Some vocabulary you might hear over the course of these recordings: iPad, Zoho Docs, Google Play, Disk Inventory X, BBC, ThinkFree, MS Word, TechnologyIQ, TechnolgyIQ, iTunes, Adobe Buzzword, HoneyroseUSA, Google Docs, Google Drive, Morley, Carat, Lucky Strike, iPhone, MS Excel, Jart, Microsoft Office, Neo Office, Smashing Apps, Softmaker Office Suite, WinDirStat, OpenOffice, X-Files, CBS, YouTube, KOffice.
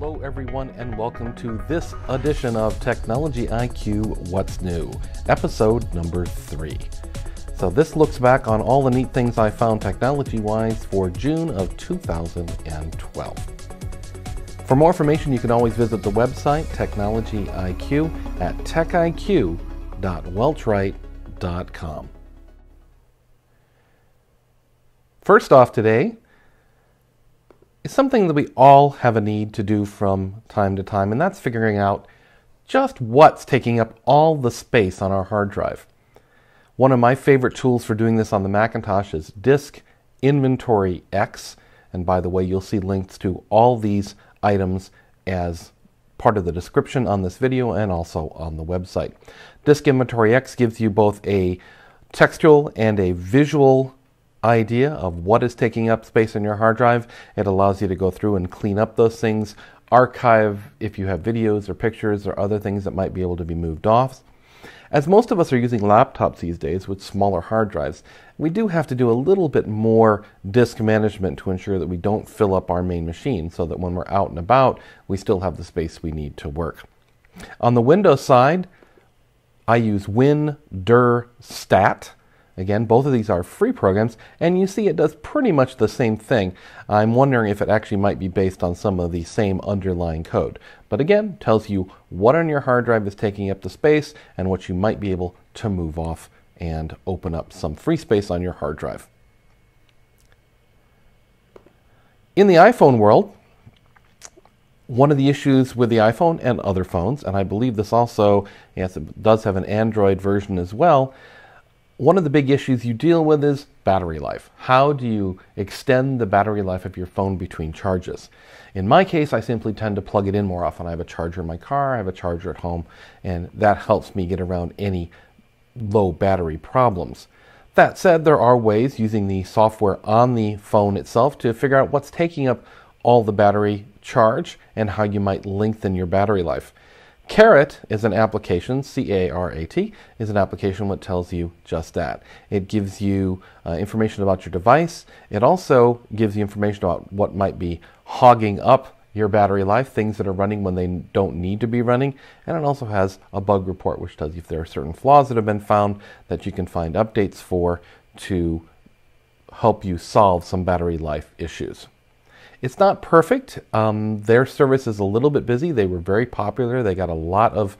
Hello everyone and welcome to this edition of Technology IQ What's New, episode number 3. So this looks back on all the neat things I found technology-wise for June of 2012. For more information you can always visit the website TechnologyIQ at techiq.weltrite.com. First off today, it's something that we all have a need to do from time to time, and that's figuring out just what's taking up all the space on our hard drive. One of my favorite tools for doing this on the Macintosh is Disk Inventory X, and by the way, you'll see links to all these items as part of the description on this video and also on the website. Disk Inventory X gives you both a textual and a visual idea of what is taking up space in your hard drive. It allows you to go through and clean up those things, archive if you have videos or pictures or other things that might be able to be moved off. As most of us are using laptops these days with smaller hard drives, we do have to do a little bit more disk management to ensure that we don't fill up our main machine so that when we're out and about, we still have the space we need to work. On the Windows side, I use WinDirStat. Again, both of these are free programs, and you see it does pretty much the same thing. I'm wondering if it actually might be based on some of the same underlying code. But again, tells you what on your hard drive is taking up the space and what you might be able to move off and open up some free space on your hard drive. In the iPhone world, one of the issues with the iPhone and other phones, and I believe this also, yes, it does have an Android version as well, one of the big issues you deal with is battery life. How do you extend the battery life of your phone between charges? In my case, I simply tend to plug it in more often. I have a charger in my car, I have a charger at home, and that helps me get around any low battery problems. That said, there are ways using the software on the phone itself to figure out what's taking up all the battery charge and how you might lengthen your battery life. Carat is an application, C-A-R-A-T, is an application that tells you just that. It gives you information about your device. It also gives you information about what might be hogging up your battery life, things that are running when they don't need to be running. And it also has a bug report, which tells you if there are certain flaws that have been found that you can find updates for to help you solve some battery life issues. It's not perfect. Their service is a little bit busy. They were very popular. They got a lot of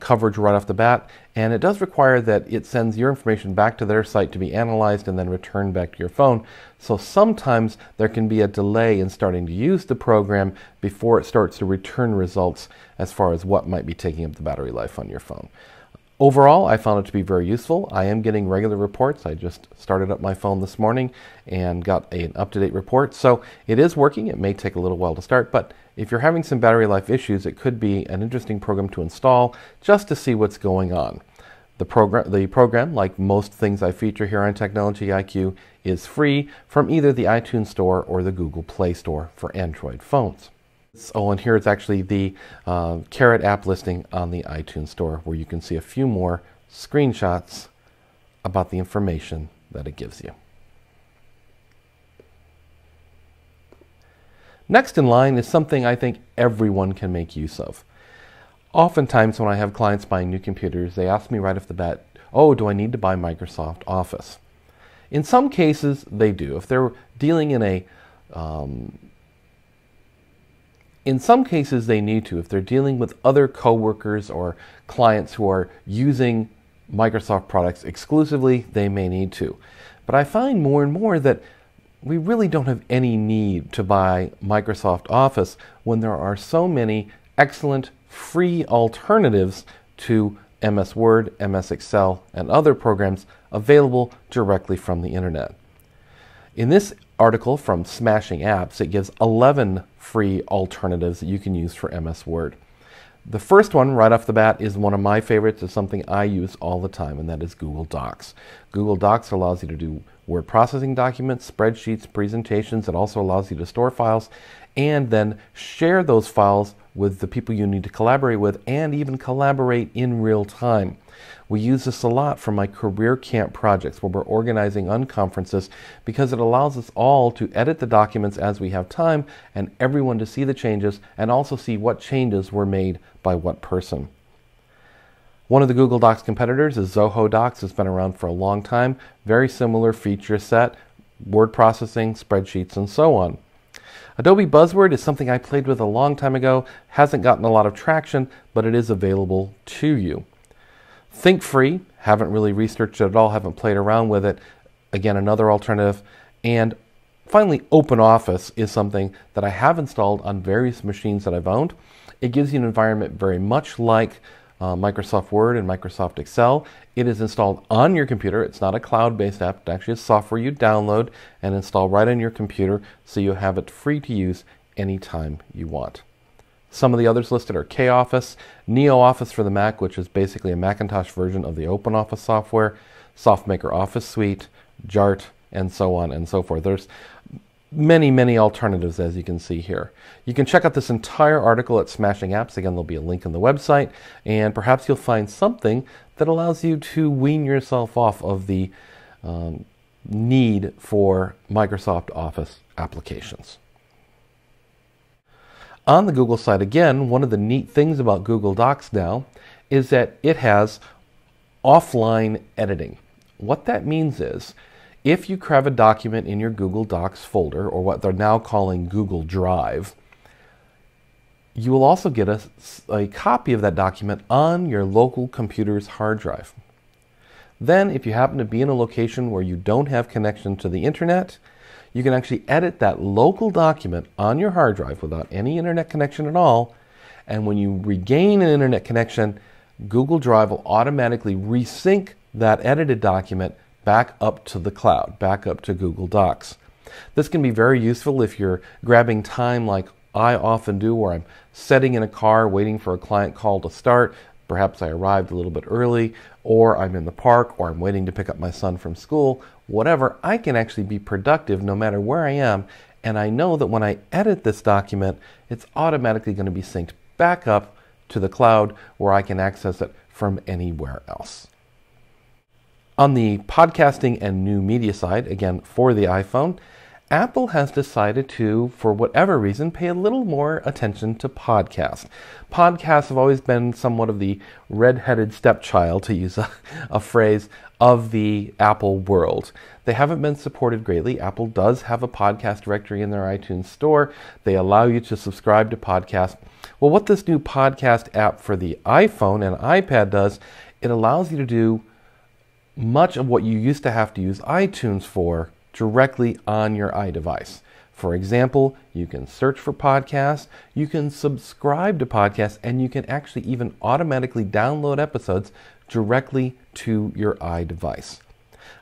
coverage right off the bat. And it does require that it sends your information back to their site to be analyzed and then returned back to your phone. So sometimes there can be a delay in starting to use the program before it starts to return results as far as what might be taking up the battery life on your phone. Overall, I found it to be very useful. I am getting regular reports. I just started up my phone this morning and got an up-to-date report. So it is working. It may take a little while to start, but if you're having some battery life issues, it could be an interesting program to install just to see what's going on. The program, like most things I feature here on Technology IQ, is free from either the iTunes Store or the Google Play Store for Android phones. Oh, and here it's actually the Carat app listing on the iTunes Store where you can see a few more screenshots about the information that it gives you. Next in line is something I think everyone can make use of. Oftentimes when I have clients buying new computers, they ask me right off the bat, oh, do I need to buy Microsoft Office? In some cases, they do. If they're dealing in a in some cases, they need to. If they're dealing with other coworkers or clients who are using Microsoft products exclusively, they may need to. But I find more and more that we really don't have any need to buy Microsoft Office when there are so many excellent free alternatives to MS Word, MS Excel, and other programs available directly from the internet. In this article from Smashing Apps, it gives 11 free alternatives that you can use for MS Word. The first one right off the bat is one of my favorites. It's something I use all the time, and that is Google Docs. Google Docs allows you to do word processing documents, spreadsheets, presentations. It also allows you to store files and then share those files with the people you need to collaborate with, and even collaborate in real time. We use this a lot for my career camp projects where we're organizing unconferences, because it allows us all to edit the documents as we have time, and everyone to see the changes and also see what changes were made by what person. One of the Google Docs competitors is Zoho Docs. It's been around for a long time. Very similar feature set, word processing, spreadsheets, and so on. Adobe Buzzword is something I played with a long time ago, hasn't gotten a lot of traction, but it is available to you. ThinkFree, haven't really researched it at all, haven't played around with it. Again, another alternative. And finally, OpenOffice is something that I have installed on various machines that I've owned. It gives you an environment very much like Microsoft Word and Microsoft Excel. It is installed on your computer. It's not a cloud-based app. It actually is software you download and install right on your computer, so you have it free to use anytime you want. Some of the others listed are KOffice, Neo Office for the Mac, which is basically a Macintosh version of the OpenOffice software, Softmaker Office Suite, Jart, and so on and so forth. There's many, many alternatives, as you can see here. You can check out this entire article at Smashing Apps. Again, there'll be a link on the website, and perhaps you'll find something that allows you to wean yourself off of the need for Microsoft Office applications. On the Google side, again, one of the neat things about Google Docs now is that it has offline editing. What that means is, if you grab a document in your Google Docs folder, or what they're now calling Google Drive, you will also get a copy of that document on your local computer's hard drive. Then, if you happen to be in a location where you don't have connection to the internet, you can actually edit that local document on your hard drive without any internet connection at all, and when you regain an internet connection, Google Drive will automatically resync that edited document back up to the cloud, back up to Google Docs. This can be very useful if you're grabbing time like I often do, where I'm sitting in a car waiting for a client call to start. Perhaps I arrived a little bit early, or I'm in the park, or I'm waiting to pick up my son from school, whatever. I can actually be productive no matter where I am, and I know that when I edit this document, it's automatically going to be synced back up to the cloud where I can access it from anywhere else. On the podcasting and new media side, again, for the iPhone, Apple has decided to, for whatever reason, pay a little more attention to podcasts. Podcasts have always been somewhat of the red-headed stepchild, to use a phrase, of the Apple world. They haven't been supported greatly. Apple does have a podcast directory in their iTunes store. They allow you to subscribe to podcasts. Well, what this new podcast app for the iPhone and iPad does, it allows you to do much of what you used to have to use iTunes for directly on your iDevice. For example, you can search for podcasts, you can subscribe to podcasts, and you can actually even automatically download episodes directly to your iDevice.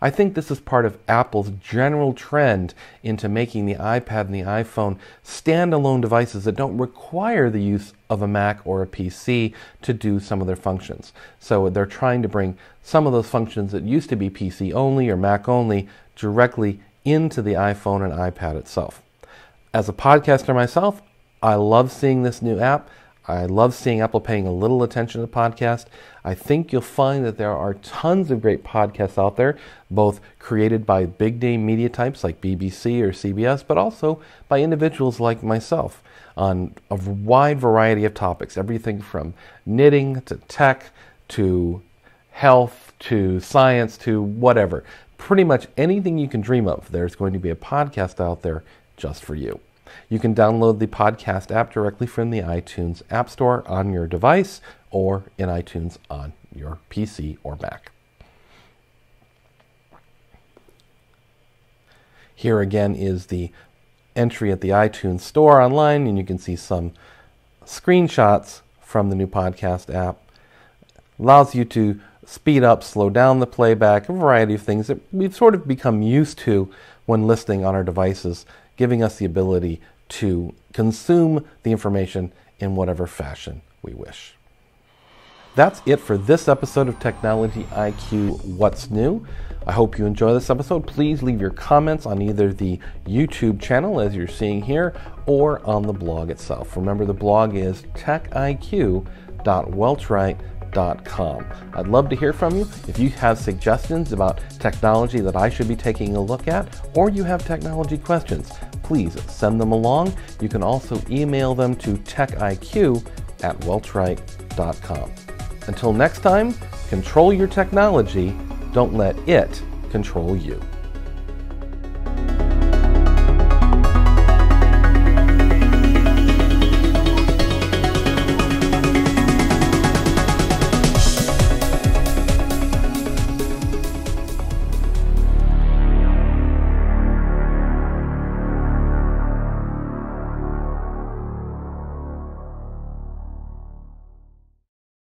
I think this is part of Apple's general trend into making the iPad and the iPhone standalone devices that don't require the use of a Mac or a PC to do some of their functions. So they're trying to bring some of those functions that used to be PC only or Mac only directly into the iPhone and iPad itself. As a podcaster myself, I love seeing this new app. I love seeing Apple paying a little attention to podcasts. I think you'll find that there are tons of great podcasts out there, both created by big name media types like BBC or CBS, but also by individuals like myself on a wide variety of topics, everything from knitting to tech to health to science to whatever. Pretty much anything you can dream of, there's going to be a podcast out there just for you. You can download the podcast app directly from the iTunes App Store on your device, or in iTunes on your PC or Mac. Here again is the entry at the iTunes Store online, and you can see some screenshots from the new podcast app. Allows you to speed up, slow down the playback, a variety of things that we've sort of become used to when listening on our devices, giving us the ability to consume the information in whatever fashion we wish. That's it for this episode of Technology IQ What's New. I hope you enjoy this episode. Please leave your comments on either the YouTube channel, as you're seeing here, or on the blog itself. Remember, the blog is techiq.welchright.com. I'd love to hear from you. If you have suggestions about technology that I should be taking a look at, or you have technology questions, please send them along. You can also email them to techiq@welchright.com. Until next time, control your technology. Don't let it control you.